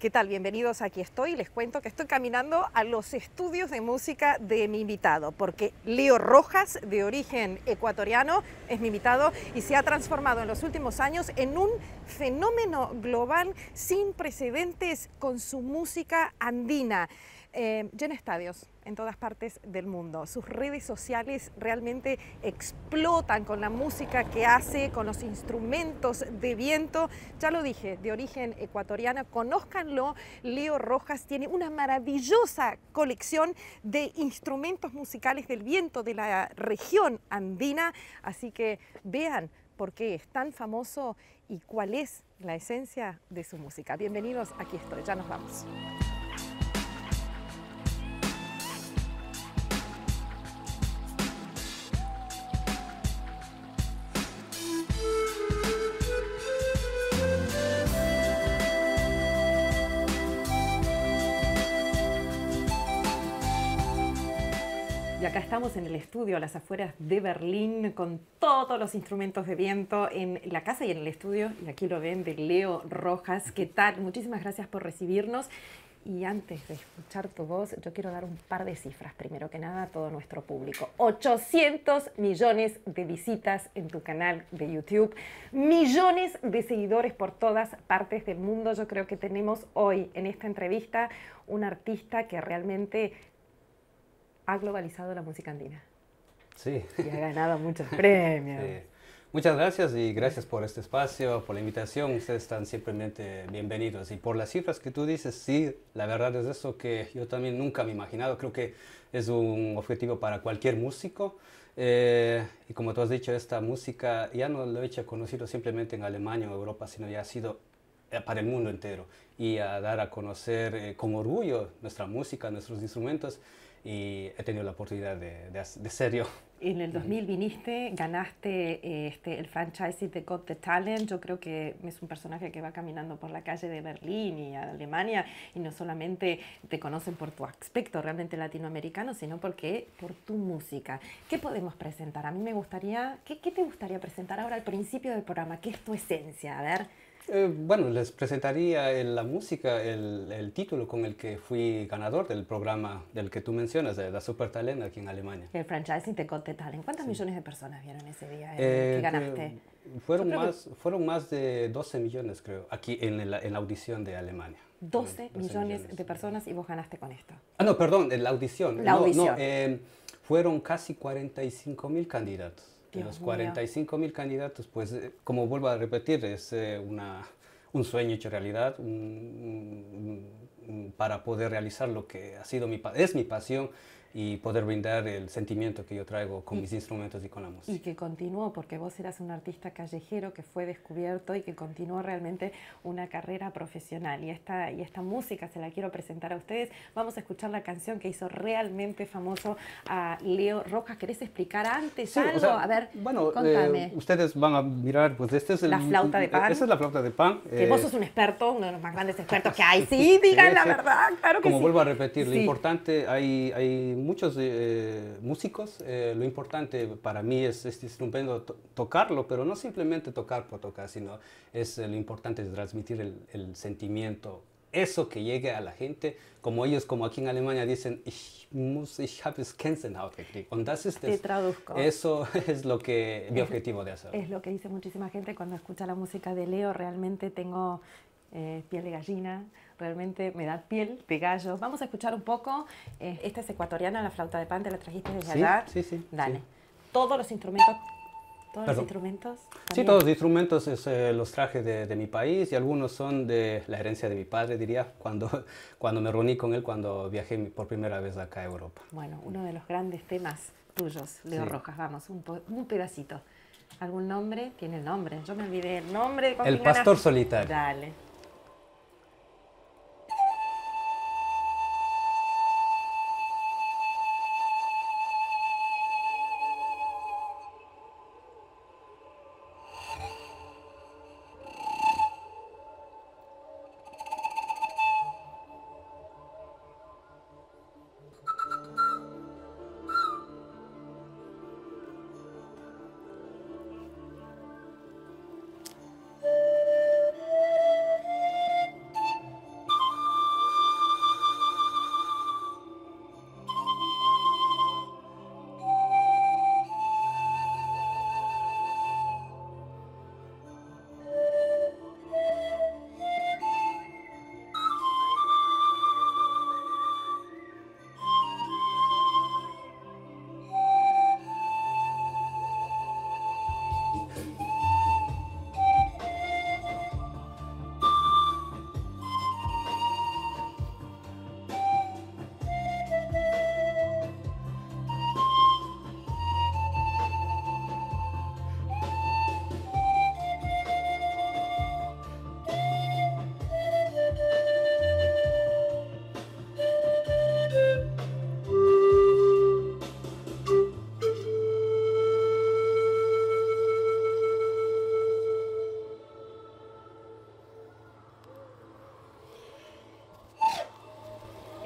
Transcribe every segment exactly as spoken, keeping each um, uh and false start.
¿Qué tal? Bienvenidos, aquí estoy. Les cuento que estoy caminando a los estudios de música de mi invitado, porque Leo Rojas, de origen ecuatoriano, es mi invitado y se ha transformado en los últimos años en un fenómeno global sin precedentes con su música andina. Eh, llena estadios en todas partes del mundo. Sus redes sociales realmente explotan con la música que hace, con los instrumentos de viento. Ya lo dije, de origen ecuatoriano. Conózcanlo, Leo Rojas tiene una maravillosa colección de instrumentos musicales del viento de la región andina. Así que vean por qué es tan famoso y cuál es la esencia de su música. Bienvenidos, aquí estoy, ya nos vamos. Acá estamos en el estudio, a las afueras de Berlín, con todos los instrumentos de viento en la casa y en el estudio. Y aquí lo ven, de Leo Rojas. ¿Qué tal? Muchísimas gracias por recibirnos. Y antes de escuchar tu voz, yo quiero dar un par de cifras, primero que nada, a todo nuestro público. ochocientos millones de visitas en tu canal de YouTube, millones de seguidores por todas partes del mundo. Yo creo que tenemos hoy, en esta entrevista, un artista que realmente ha globalizado la música andina. Sí. Y ha ganado muchos premios. Sí. Muchas gracias y gracias por este espacio, por la invitación. Ustedes están simplemente bienvenidos. Y por las cifras que tú dices, sí, la verdad es eso que yo también nunca me he imaginado. Creo que es un objetivo para cualquier músico. Eh, y como tú has dicho, esta música ya no lo he hecho conocido simplemente en Alemania o Europa, sino ya ha sido para el mundo entero. Y a dar a conocer eh, con orgullo nuestra música, nuestros instrumentos. Y he tenido la oportunidad de, de, de ser yo. En el dos mil viniste, ganaste eh, este, el franchising de Got Talent. Yo creo que es un personaje que va caminando por la calle de Berlín y Alemania y no solamente te conocen por tu aspecto realmente latinoamericano, sino porque por tu música. ¿Qué podemos presentar? A mí me gustaría... ¿Qué, qué te gustaría presentar ahora al principio del programa? ¿Qué es tu esencia? A ver... Eh, bueno, les presentaría el, la música, el, el título con el que fui ganador del programa del que tú mencionas, de Das Supertalent, aquí en Alemania. El franchising de Got Talent. ¿Cuántas sí. millones de personas vieron ese día eh, que ganaste? Eh, fueron, más, que... fueron más de doce millones, creo, aquí en la, en la audición de Alemania. doce, doce millones, millones de personas y vos ganaste con esto. Ah, no, perdón, la audición. La no, audición. No, eh, fueron casi cuarenta y cinco mil candidatos. Dios los cuarenta y cinco mil candidatos, pues, eh, como vuelvo a repetir, es eh, una, un sueño hecho realidad, un, un, un, para poder realizar lo que ha sido mi, es mi pasión y poder brindar el sentimiento que yo traigo con y, mis instrumentos y con la música. Y que continuó, porque vos eras un artista callejero que fue descubierto y que continuó realmente una carrera profesional. Y esta, y esta música se la quiero presentar a ustedes. Vamos a escuchar la canción que hizo realmente famoso a Leo Rojas. ¿Querés explicar antes sí, algo? O sea, a ver, bueno, contame. Eh, ustedes van a mirar, pues este es el, la flauta de pan. Esa es la flauta de pan. Que eh, vos sos un experto, uno de los más grandes expertos que hay. Sí, digan sí, la sí. verdad, claro que Como sí. Como vuelvo a repetir, sí. lo importante, hay... hay muchos eh, músicos, eh, lo importante para mí es, es estupendo to tocarlo, pero no simplemente tocar por tocar, sino es eh, lo importante es transmitir el, el sentimiento, eso que llegue a la gente, como ellos, como aquí en Alemania dicen, ich muss, ich habe es kennengelernt. Und das ist Te es, traduzco. Eso es lo que mi objetivo de hacer. Es lo que dice muchísima gente cuando escucha la música de Leo, realmente tengo eh, piel de gallina. Realmente me da piel de gallo. Vamos a escuchar un poco. Eh, esta es ecuatoriana, la flauta de pan, te la trajiste desde sí, allá. Sí, sí. Dale. Sí. Todos los instrumentos. ¿Todos Perdón. los instrumentos? ¿También? Sí, todos los instrumentos es, eh, los traje de, de mi país y algunos son de la herencia de mi padre, diría, cuando, cuando me reuní con él, cuando viajé por primera vez acá a Europa. Bueno, uno de los grandes temas tuyos, Leo sí. Rojas. Vamos, un, un pedacito. ¿Algún nombre? Tiene el nombre. Yo me olvidé el nombre. El pastor ganas? solitario. Dale.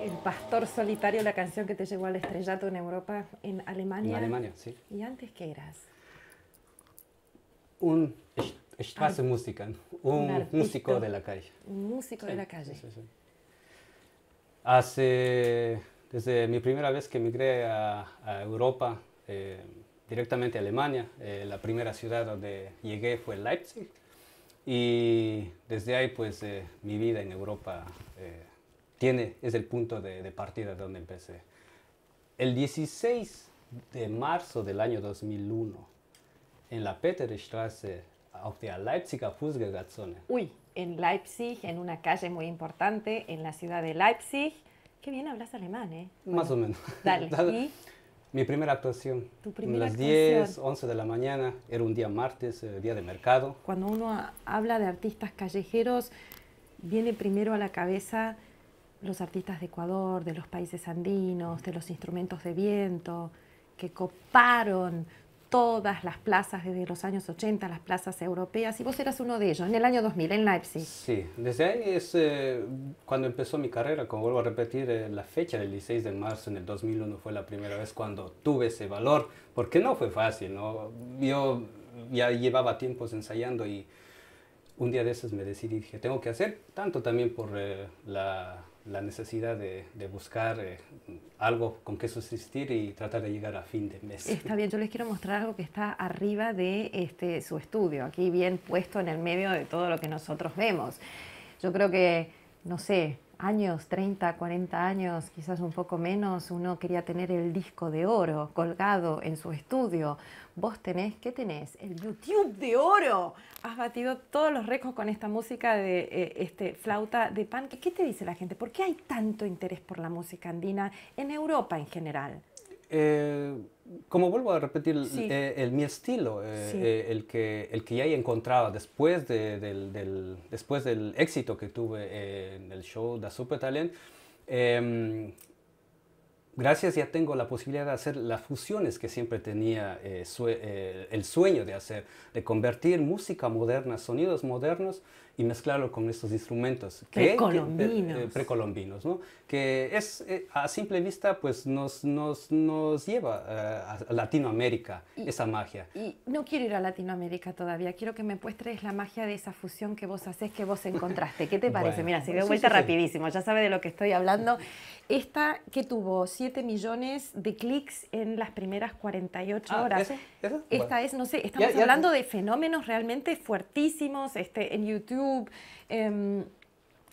El Pastor Solitario, la canción que te llevó al estrellato en Europa, en Alemania. En Alemania, sí. ¿Y antes qué eras? Un Straßenmusiker, un artista, músico de la calle. Un músico sí, de la calle. Sí, sí. Hace, desde mi primera vez que emigré a, a Europa, eh, directamente a Alemania, eh, la primera ciudad donde llegué fue Leipzig. Y desde ahí, pues, eh, mi vida en Europa eh, tiene, es el punto de, de partida donde empecé. El dieciséis de marzo del año dos mil uno, en la Peterstraße, auf der Leipziger Fußgängerzone. Uy, en Leipzig, en una calle muy importante, en la ciudad de Leipzig. Qué bien hablas alemán, ¿eh? Bueno, más o menos. Dale. ¿Y? Mi primera actuación. ¿Tu primera actuación? Las diez, once de la mañana, era un día martes, eh, día de mercado. Cuando uno habla de artistas callejeros, viene primero a la cabeza los artistas de Ecuador, de los países andinos, de los instrumentos de viento, que coparon todas las plazas desde los años ochenta, las plazas europeas, y vos eras uno de ellos, en el año dos mil, en Leipzig. Sí, desde ahí es eh, cuando empezó mi carrera, como vuelvo a repetir, eh, la fecha del dieciséis de marzo en el dos mil uno fue la primera vez cuando tuve ese valor, porque no fue fácil, ¿no? Yo ya llevaba tiempos ensayando y un día de esos me decidí, dije, tengo que hacer, tanto también por eh, la, la necesidad de, de buscar eh, algo con que subsistir y tratar de llegar a fin de mes. Está bien, yo les quiero mostrar algo que está arriba de este, su estudio, aquí bien puesto en el medio de todo lo que nosotros vemos. Yo creo que, no sé, años, treinta, cuarenta años, quizás un poco menos, uno quería tener el disco de oro colgado en su estudio. Vos tenés, ¿qué tenés? El YouTube de oro. Has batido todos los récords con esta música de eh, este, flauta de pan. ¿Qué te dice la gente? ¿Por qué hay tanto interés por la música andina en Europa en general? Eh, como vuelvo a repetir, sí. eh, el, mi estilo, eh, sí. eh, el, que, el que ya he encontrado después, de, del, del, después del éxito que tuve eh, en el show Das Supertalent, eh, gracias ya tengo la posibilidad de hacer las fusiones que siempre tenía eh, sue eh, el sueño de hacer, de convertir música moderna, sonidos modernos y mezclarlo con estos instrumentos precolombinos, eh, precolombinos, ¿no? Que es, eh, a simple vista, pues nos, nos, nos lleva eh, a Latinoamérica, y, esa magia. Y no quiero ir a Latinoamérica todavía, quiero que me muestres la magia de esa fusión que vos haces, que vos encontraste. ¿Qué te parece? Bueno, mira, se dio vuelta sí, sí, rapidísimo, sí. Ya sabe de lo que estoy hablando. Esta que tuvo siete millones de clics en las primeras cuarenta y ocho ah, horas. ¿Eso? ¿Eso? Esta bueno. es, no sé, estamos ya, ya, hablando de fenómenos realmente fuertísimos este, en YouTube, eh,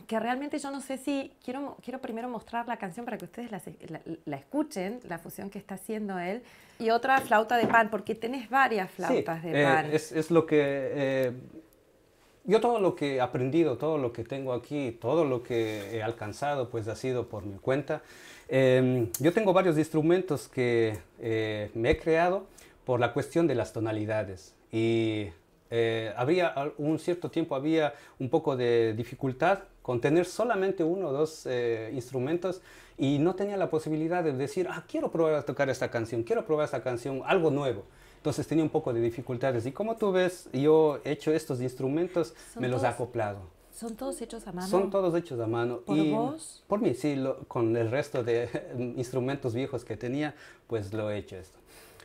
que realmente yo no sé si... Quiero, quiero primero mostrar la canción para que ustedes la, la, la escuchen, la fusión que está haciendo él, y otra flauta de pan, porque tenés varias flautas sí, de eh, pan. Es, es lo que... Eh, yo todo lo que he aprendido, todo lo que tengo aquí, todo lo que he alcanzado, pues ha sido por mi cuenta. Eh, yo tengo varios instrumentos que eh, me he creado por la cuestión de las tonalidades. Y eh, había un cierto tiempo había un poco de dificultad con tener solamente uno o dos eh, instrumentos y no tenía la posibilidad de decir, ah, quiero probar a tocar esta canción, quiero probar esta canción, algo nuevo. Entonces tenía un poco de dificultades y como tú ves, yo he hecho estos instrumentos, me los he acoplado. ¿Son todos hechos a mano? Son todos hechos a mano. ¿Por vos? Por mí, sí, lo, con el resto de instrumentos viejos que tenía, pues lo he hecho esto.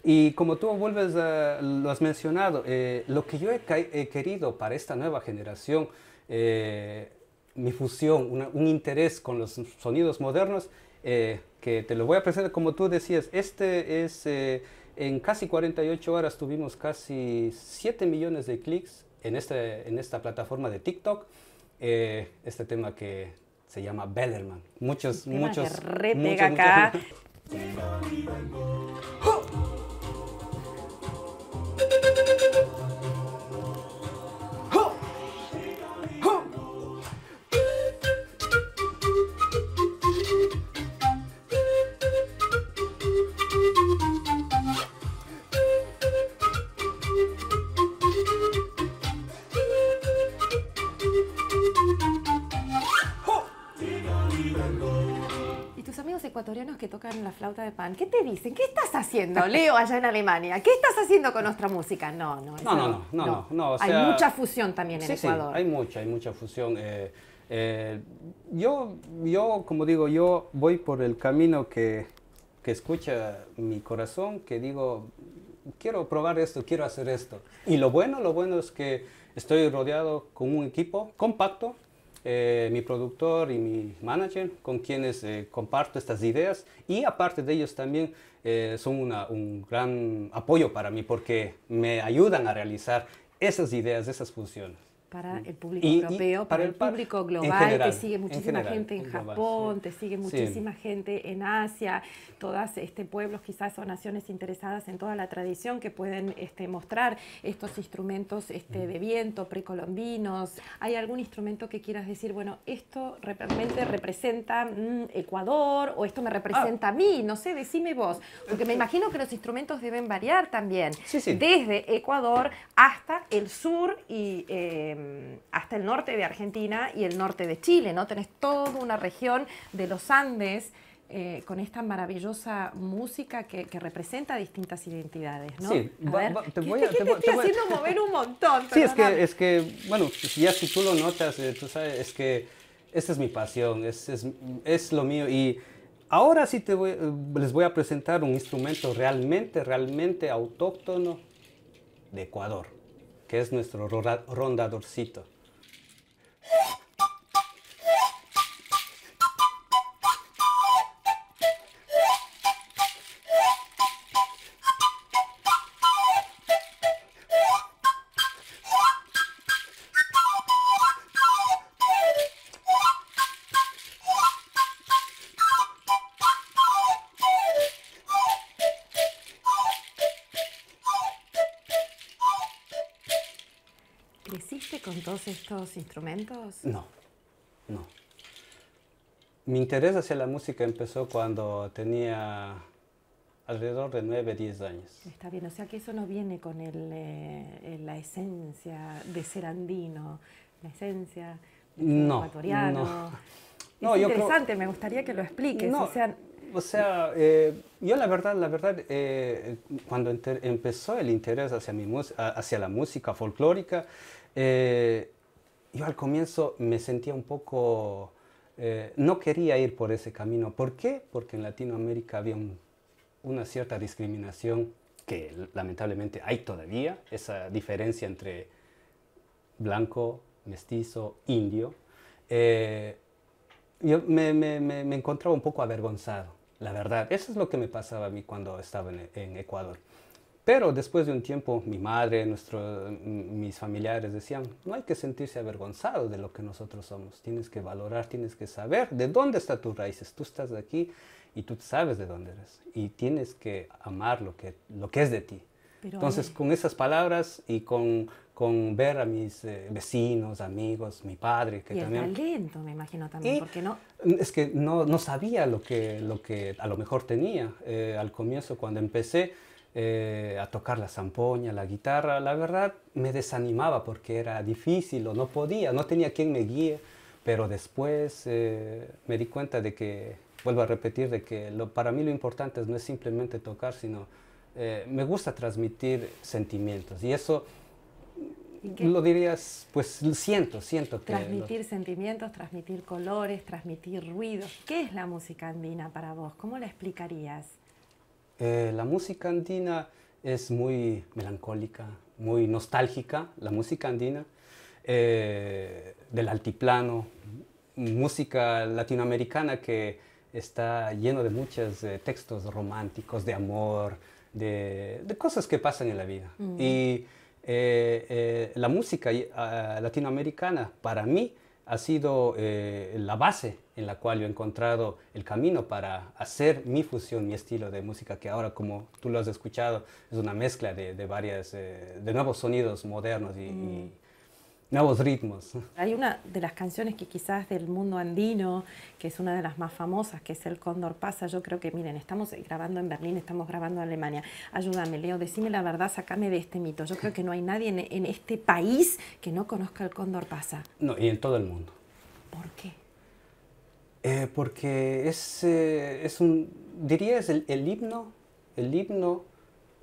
Y como tú vuelves a, lo has mencionado, eh, lo que yo he, he querido para esta nueva generación, eh, mi fusión, una, un interés con los sonidos modernos, eh, que te lo voy a presentar, como tú decías, este es... Eh, en casi cuarenta y ocho horas tuvimos casi siete millones de clics en, este, en esta plataforma de TikTok. Eh, este tema que se llama Betterman. Muchos, muchos... Que re pega muchos, acá. Muchos... ecuatorianos que tocan la flauta de pan, ¿qué te dicen? ¿Qué estás haciendo, Leo, allá en Alemania? ¿Qué estás haciendo con nuestra música? No, no, no, no, no, no, no, no, no. O sea, hay mucha fusión también en sí, Ecuador. Sí, hay mucha, hay mucha fusión. Eh, Eh, yo, yo, como digo, yo voy por el camino que, que escucha mi corazón, que digo, quiero probar esto, quiero hacer esto. Y lo bueno, lo bueno es que estoy rodeado con un equipo compacto, eh, mi productor y mi manager, con quienes eh, comparto estas ideas. Y aparte de ellos también eh, son una, un gran apoyo para mí, porque me ayudan a realizar esas ideas, esas funciones. Para el público y, europeo, y para, para el público global, general, te sigue muchísima en general, gente en, en Japón, global, sí. te sigue muchísima sí. gente en Asia, todas este, pueblos quizás o naciones interesadas en toda la tradición que pueden este, mostrar estos instrumentos este, de viento, precolombinos. ¿Hay algún instrumento que quieras decir, bueno, esto realmente representa mm, Ecuador o esto me representa ah. a mí? No sé, decime vos, porque me imagino que los instrumentos deben variar también, sí, sí. desde Ecuador hasta el sur y... Eh, hasta el norte de Argentina y el norte de Chile, ¿no? Tenés toda una región de los Andes eh, con esta maravillosa música que, que representa distintas identidades, ¿no? Sí, a va, ver, va, te voy a... Te, te, te estoy voy, haciendo voy. mover un montón. Sí, es que, es que, bueno, ya si tú lo notas, eh, tú sabes, es que esta es mi pasión, es, es, es lo mío. Y ahora sí te voy, les voy a presentar un instrumento realmente, realmente autóctono de Ecuador, que es nuestro rondadorcito. ¿Con todos estos instrumentos? No, no. Mi interés hacia la música empezó cuando tenía alrededor de nueve, diez años. Está bien, o sea que eso no viene con el, eh, la esencia de ser andino, la esencia de ser no, ecuatoriano. No, no, es yo interesante, creo... me gustaría que lo expliques. No, o sea, o sea eh, yo la verdad, la verdad, eh, cuando empezó el interés hacia, mi hacia la música folclórica, Eh, yo al comienzo me sentía un poco... Eh, no quería ir por ese camino. ¿Por qué? Porque en Latinoamérica había un, una cierta discriminación que lamentablemente hay todavía, esa diferencia entre blanco, mestizo, indio. Eh, yo me, me, me, me encontraba un poco avergonzado, la verdad. Eso es lo que me pasaba a mí cuando estaba en, en Ecuador. Pero después de un tiempo, mi madre, nuestro, mis familiares decían, no hay que sentirse avergonzado de lo que nosotros somos. Tienes que valorar, tienes que saber de dónde están tus raíces. Tú estás aquí y tú sabes de dónde eres. Y tienes que amar lo que, lo que es de ti. Pero, Entonces, eh. con esas palabras y con, con ver a mis eh, vecinos, amigos, mi padre, que y también... el talento, me imagino también, porque no... Es que no, no sabía lo que, lo que a lo mejor tenía. Eh, al comienzo, cuando empecé... Eh, a tocar la zampoña, la guitarra, la verdad me desanimaba porque era difícil o no podía, no tenía quien me guíe, pero después eh, me di cuenta de que, vuelvo a repetir, de que lo, para mí lo importante no es simplemente tocar, sino eh, me gusta transmitir sentimientos y eso... ¿Qué? Lo dirías, pues siento, siento que... Transmitir los... sentimientos, transmitir colores, transmitir ruidos. ¿Qué es la música andina para vos? ¿Cómo la explicarías? Eh, la música andina es muy melancólica, muy nostálgica, la música andina, eh, del altiplano, música latinoamericana que está lleno de muchos eh, textos románticos, de amor, de, de cosas que pasan en la vida. Mm. Y eh, eh, la música eh, latinoamericana para mí ha sido eh, la base en la cual yo he encontrado el camino para hacer mi fusión, mi estilo de música, que ahora, como tú lo has escuchado, es una mezcla de, de, varias, eh, de nuevos sonidos modernos y, mm. y nuevos ritmos. Hay una de las canciones que quizás del mundo andino, que es una de las más famosas, que es el Cóndor Pasa. Yo creo que, miren, estamos grabando en Berlín, estamos grabando en Alemania. Ayúdame, Leo, decime la verdad, sacame de este mito. Yo creo que no hay nadie en, en este país que no conozca el Cóndor Pasa. No, y en todo el mundo. ¿Por qué? Eh, porque es, eh, es un, diría, es el, el himno, el himno,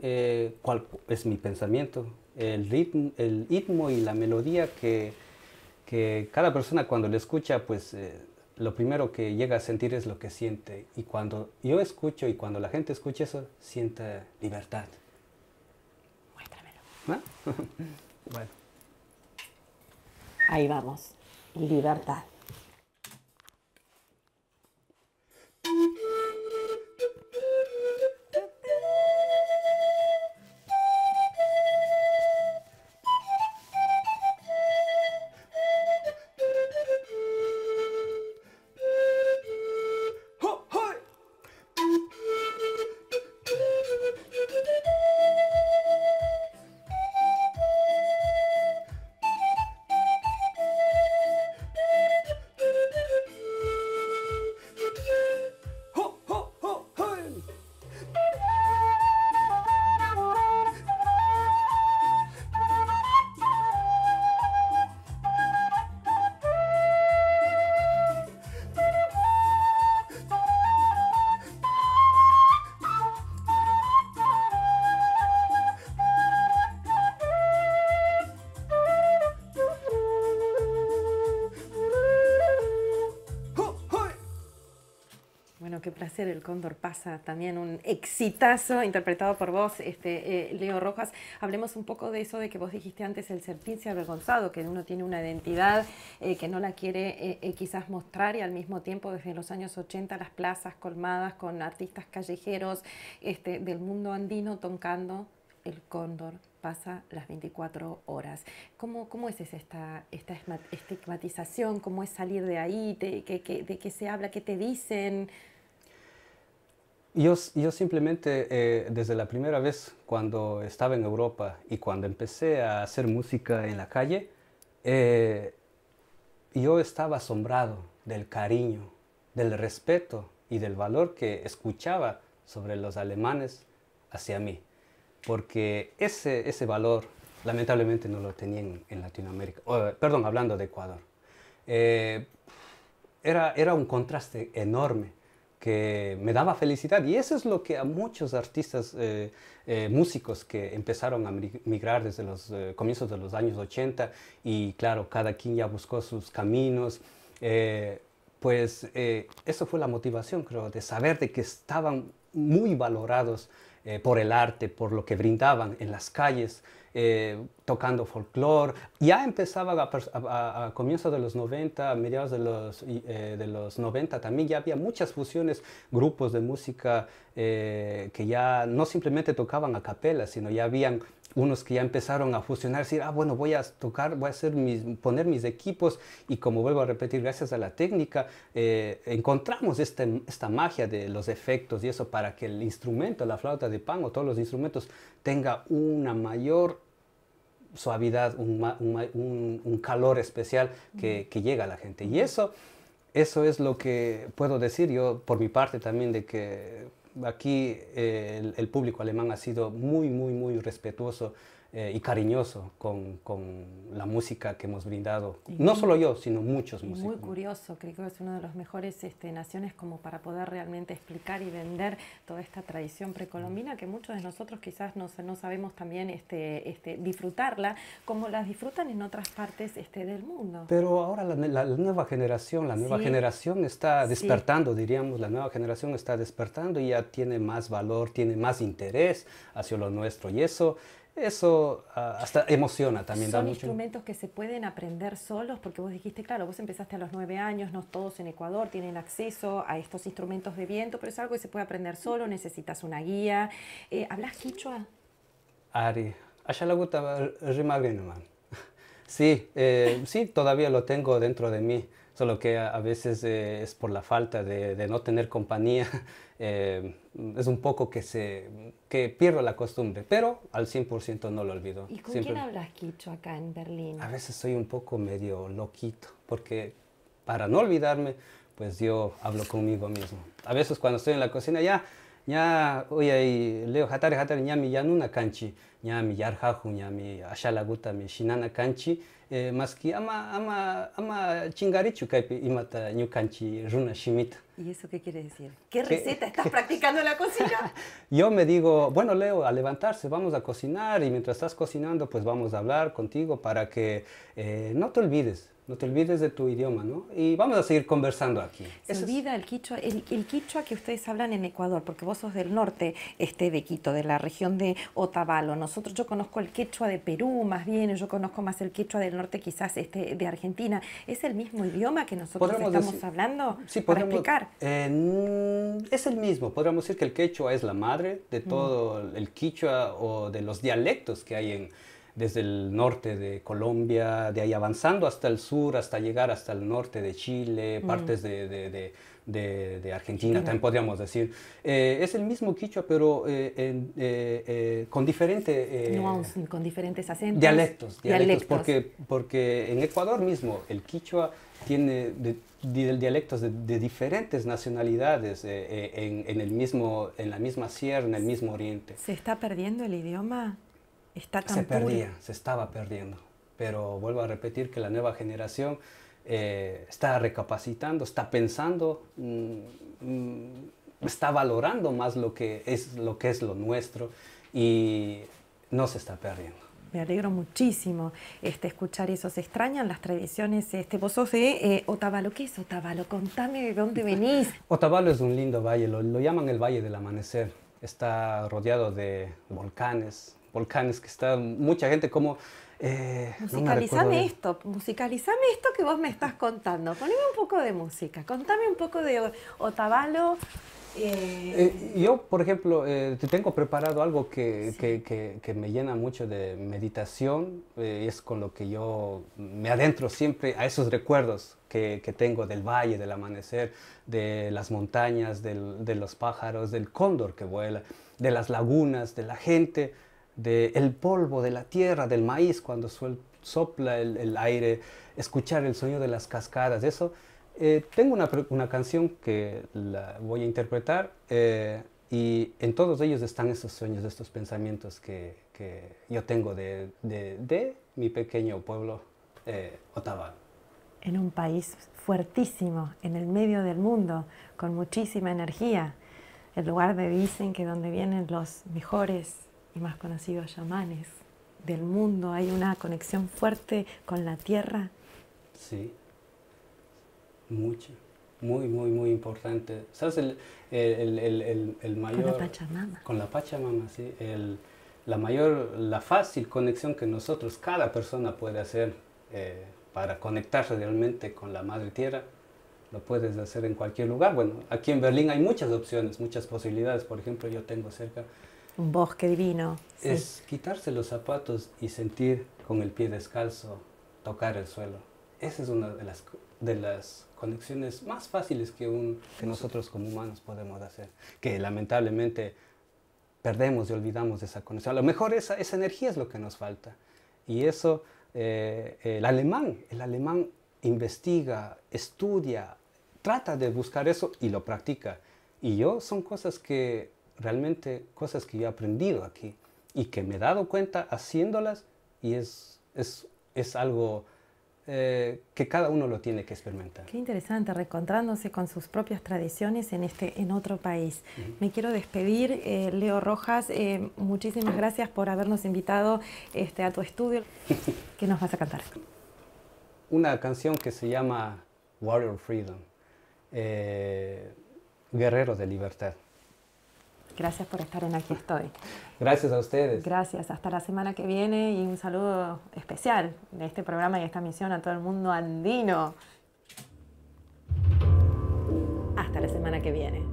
eh, cuál es mi pensamiento, el ritmo, el ritmo y la melodía que, que cada persona cuando le escucha, pues eh, lo primero que llega a sentir es lo que siente. Y cuando yo escucho y cuando la gente escucha eso, sienta libertad. Muéstramelo. ¿Ah? Bueno. Ahí vamos. Libertad. Qué placer, el Cóndor Pasa, también un exitazo interpretado por vos, este, eh, Leo Rojas. Hablemos un poco de eso de que vos dijiste antes, el sentirse avergonzado, que uno tiene una identidad eh, que no la quiere eh, eh, quizás mostrar, y al mismo tiempo desde los años ochenta las plazas colmadas con artistas callejeros este, del mundo andino tocando el Cóndor Pasa las veinticuatro horas. ¿Cómo, cómo es esta, esta estigmatización? ¿Cómo es salir de ahí? ¿De, que, que, de qué se habla? ¿Qué te dicen? Yo, yo simplemente, eh, desde la primera vez cuando estaba en Europa y cuando empecé a hacer música en la calle, eh, yo estaba asombrado del cariño, del respeto y del valor que escuchaba sobre los alemanes hacia mí. Porque ese, ese valor, lamentablemente, no lo tenían en Latinoamérica. Oh, perdón, hablando de Ecuador. Eh, era, era un contraste enorme que me daba felicidad, y eso es lo que a muchos artistas, eh, eh, músicos que empezaron a migrar desde los eh, comienzos de los años ochenta, y claro, cada quien ya buscó sus caminos, eh, pues eh, eso fue la motivación, creo, de saber de que estaban muy valorados eh, por el arte, por lo que brindaban en las calles, eh, tocando folclore. Ya empezaba a, a, a comienzos de los noventa, a mediados de los, eh, de los noventa también ya había muchas fusiones, grupos de música eh, que ya no simplemente tocaban a capela, sino ya habían unos que ya empezaron a fusionar, decir, ah, bueno, voy a tocar, voy a hacer mis, poner mis equipos, y como vuelvo a repetir, gracias a la técnica, eh, encontramos este, esta magia de los efectos y eso para que el instrumento, la flauta de pan o todos los instrumentos, tenga una mayor suavidad, un, un, un calor especial que, que llega a la gente. Y eso, eso es lo que puedo decir yo por mi parte también, de que aquí eh, el, el público alemán ha sido muy, muy, muy respetuoso eh, y cariñoso con, con la música que hemos brindado. Y no solo yo, sino muchos músicos. Muy curioso, creo que es una de las mejores este, naciones como para poder realmente explicar y vender toda esta tradición precolombina que muchos de nosotros quizás no, no sabemos también este, este, disfrutarla como las disfrutan en otras partes este, del mundo. Pero ahora la, la, la nueva generación, la nueva sí. generación está despertando, sí. diríamos, la nueva generación está despertando y ya tiene más valor, tiene más interés hacia lo nuestro, y eso... Eso uh, hasta emociona también. Son da mucho... instrumentos que se pueden aprender solos, porque vos dijiste, claro, vos empezaste a los nueve años, no todos en Ecuador tienen acceso a estos instrumentos de viento, pero es algo que se puede aprender solo, necesitas una guía. Eh, ¿Hablas quichua? Ari, allá la gusta rimagrenoman. Sí, eh, sí, todavía lo tengo dentro de mí, solo que a, a veces eh, es por la falta de, de no tener compañía, eh, es un poco que, se, que pierdo la costumbre, pero al cien por ciento no lo olvido. ¿Y con Siempre... quién hablas quichua acá en Berlín? A veces soy un poco medio loquito, porque para no olvidarme, pues yo hablo conmigo mismo. A veces cuando estoy en la cocina, ya... Ya, oye, Leo, hatare, hatare, ñami, yanuna canchi, ñami, yarjaju, ñami, ashalaguta, mi, shinana canchi, más que ama, ama, ama, chingarichu, kaipi, imata, ñu canchi, runa, shimita. ¿Y eso qué quiere decir? ¿Qué receta estás practicando en la cocina? Yo me digo, bueno, Leo, a levantarse, vamos a cocinar, y mientras estás cocinando, pues vamos a hablar contigo para que eh, no te olvides No te olvides de tu idioma, ¿no? Y vamos a seguir conversando aquí. Se olvida el quichua, el, el quichua que ustedes hablan en Ecuador, porque vos sos del norte este, de Quito, de la región de Otavalo. Nosotros, yo conozco el quichua de Perú más bien, yo conozco más el quichua del norte quizás este, de Argentina. ¿Es el mismo idioma que nosotros estamos decir, hablando? Sí, podemos explicar. Eh, es el mismo. Podríamos decir que el quichua es la madre de todo mm. el quichua o de los dialectos que hay en desde el norte de Colombia, de ahí avanzando hasta el sur, hasta llegar hasta el norte de Chile, mm. partes de, de, de, de, de Argentina, sí, también podríamos decir. Eh, es el mismo quichua, pero eh, eh, eh, con, diferente, eh, no, con diferentes acentos. Dialectos, dialectos, dialectos. Porque, porque en Ecuador mismo el quichua tiene de, de, dialectos de, de diferentes nacionalidades eh, en, en, el mismo, en la misma sierra, en el mismo oriente. ¿Se está perdiendo el idioma? Está tan se perdía, pura. se estaba perdiendo, pero vuelvo a repetir que la nueva generación eh, está recapacitando, está pensando, mm, mm, está valorando más lo que, es, lo que es lo nuestro y no se está perdiendo. Me alegro muchísimo este, escuchar eso. Se extrañan las tradiciones. Este, vos sos de eh, Otavalo. ¿Qué es Otavalo? Contame de dónde venís. Otavalo es un lindo valle, lo, lo llaman el Valle del Amanecer. Está rodeado de volcanes, volcanes que está mucha gente como... Eh, musicalizame no esto, musicalizame esto que vos me estás contando. Poneme un poco de música, contame un poco de Otavalo. Eh. Eh, yo, por ejemplo, eh, te tengo preparado algo que, sí. que, que, que me llena mucho de meditación. Eh, es con lo que yo me adentro siempre a esos recuerdos que, que tengo del valle, del amanecer, de las montañas, del, de los pájaros, del cóndor que vuela, de las lagunas, de la gente, del polvo, de la tierra, del maíz cuando suel, sopla el, el aire, escuchar el sonido de las cascadas, eso. Eh, tengo una, una canción que la voy a interpretar eh, y en todos ellos están estos sueños, estos pensamientos que, que yo tengo de, de, de mi pequeño pueblo, eh, Otavalo. En un país fuertísimo, en el medio del mundo, con muchísima energía, el lugar de dicen que donde vienen los mejores y más conocidos chamanes del mundo. Hay una conexión fuerte con la tierra. Sí, mucho, muy, muy, muy importante. ¿Sabes? El, el, el, el, el mayor... Con la Pachamama. Con la Pachamama, sí. El, la mayor, la fácil conexión que nosotros, cada persona puede hacer eh, para conectarse realmente con la Madre Tierra, lo puedes hacer en cualquier lugar. Bueno, aquí en Berlín hay muchas opciones, muchas posibilidades. Por ejemplo, yo tengo cerca... Un bosque divino. Es sí. quitarse los zapatos y sentir con el pie descalzo, tocar el suelo. Esa es una de las, de las conexiones más fáciles que, un, que nosotros como humanos podemos hacer. Que lamentablemente perdemos y olvidamos esa conexión. A lo mejor esa, esa energía es lo que nos falta. Y eso, eh, el alemán, el alemán investiga, estudia, trata de buscar eso y lo practica. Y yo son cosas que... realmente cosas que yo he aprendido aquí y que me he dado cuenta haciéndolas y es, es, es algo eh, que cada uno lo tiene que experimentar. Qué interesante, reencontrándose con sus propias tradiciones en, este, en otro país. Uh-huh. Me quiero despedir, eh, Leo Rojas, eh, muchísimas gracias por habernos invitado este, a tu estudio. ¿Qué nos vas a cantar? Una canción que se llama Warrior Freedom, eh, Guerrero de Libertad. Gracias por estar en Aquí Estoy. Gracias a ustedes. Gracias. Hasta la semana que viene y un saludo especial de este programa y esta misión a todo el mundo andino. Hasta la semana que viene.